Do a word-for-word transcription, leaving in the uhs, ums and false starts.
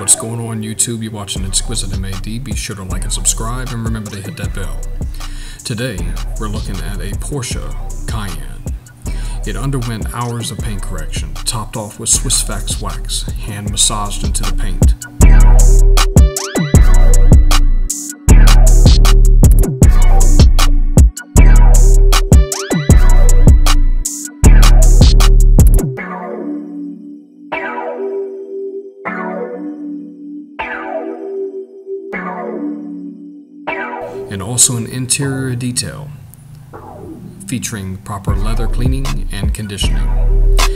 What's going on YouTube? You're watching Exquisite M A D. Be sure to like and subscribe, and remember to hit that bell. Today, we're looking at a Porsche Cayenne. It underwent hours of paint correction, topped off with Swissvax wax, hand massaged into the paint. And also an interior detail featuring proper leather cleaning and conditioning.